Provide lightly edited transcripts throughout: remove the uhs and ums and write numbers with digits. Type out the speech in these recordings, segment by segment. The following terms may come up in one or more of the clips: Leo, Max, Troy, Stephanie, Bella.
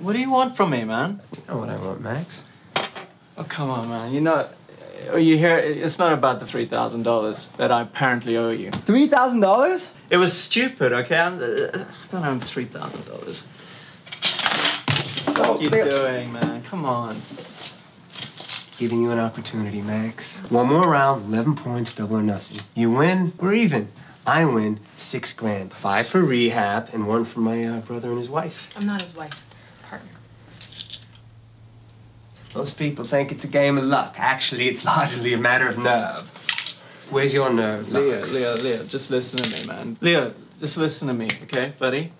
What do you want from me, man? You know what I want, Max. Oh, come on, man. You know, you hear, it's not about the $3,000 that I apparently owe you. $3,000? It was stupid, okay? I don't owe $3,000. What are you doing, man? Come on. Giving you an opportunity, Max. One more round, 11 points, double or nothing. You win, we're even. I win $6,000, 5 for rehab, and 1 for my brother and his wife. I'm not his wife, his partner. Most people think it's a game of luck. Actually, it's largely a matter of nerve. Where's your nerve, Max? Leo, just listen to me, man. Leo, just listen to me, okay, buddy?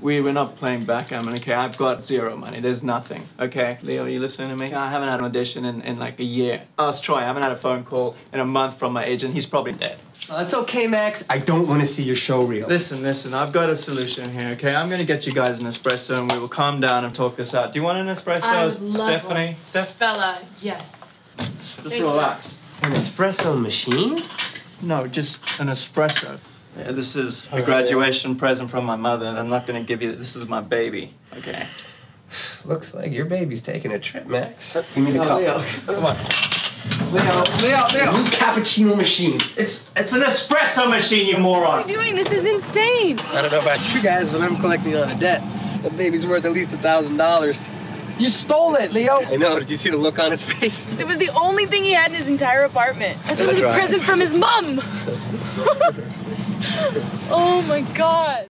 We're not playing backgammon, okay? I've got zero money. There's nothing, okay? Leo, you listening to me? I haven't had an audition in like a year. Ask Troy. I haven't had a phone call in a month from my agent. He's probably dead. That's okay, Max. I don't want to see your show reel. Listen, I've got a solution here, okay? I'm going to get you guys an espresso and we will calm down and talk this out. Do you want an espresso, I would love Stephanie? One. Steph? Bella, yes. Just relax. You. An espresso machine? No, just an espresso. Yeah, this is a graduation present from my mother. I'm not going to give you... This is my baby, okay? Looks like your baby's taking a trip, Max. Give me the cup. Leo. Come on. Leo! A new cappuccino machine. It's an espresso machine, you moron! What are you doing? This is insane! I don't know about you guys, but I'm collecting on a debt. That baby's worth at least $1,000. You stole it, Leo! I know, did you see the look on his face? It was the only thing he had in his entire apartment. I thought it was a present from his mom! Oh my God!